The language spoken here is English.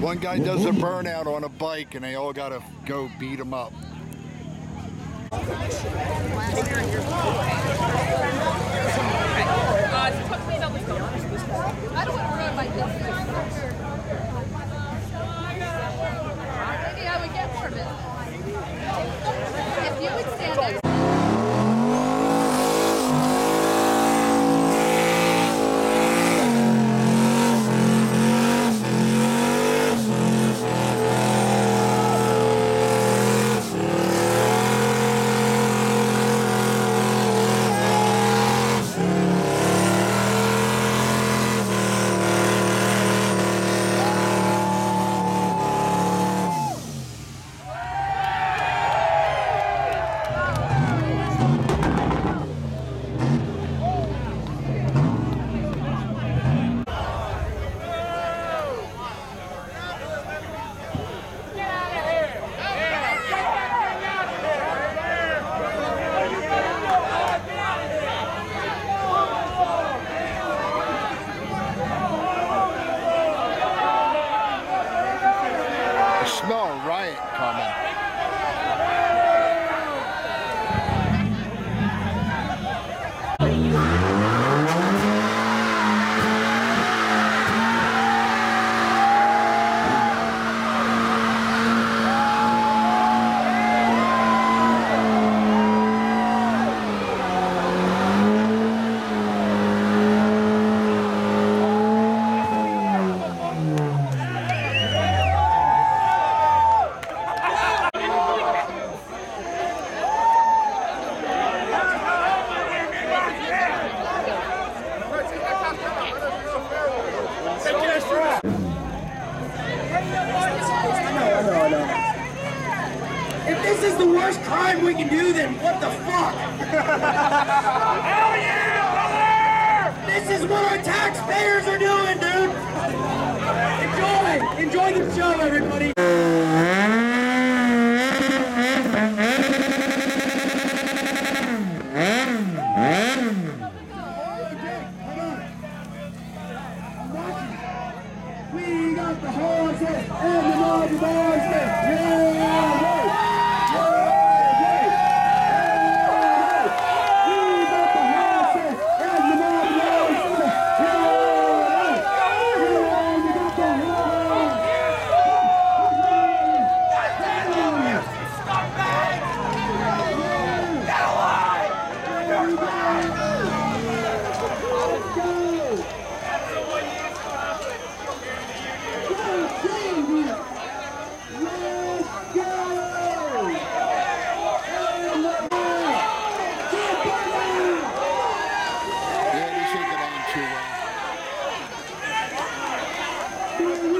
One guy does a burnout on a bike and they all gotta go beat him up. If this is the worst crime we can do, then what the fuck? Hell yeah, brother! This is what our taxpayers are doing, dude! Enjoy! Enjoy the show, everybody! We got the horses and the mighty horses! Yeah! Thank you.